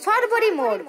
Sarvari mode.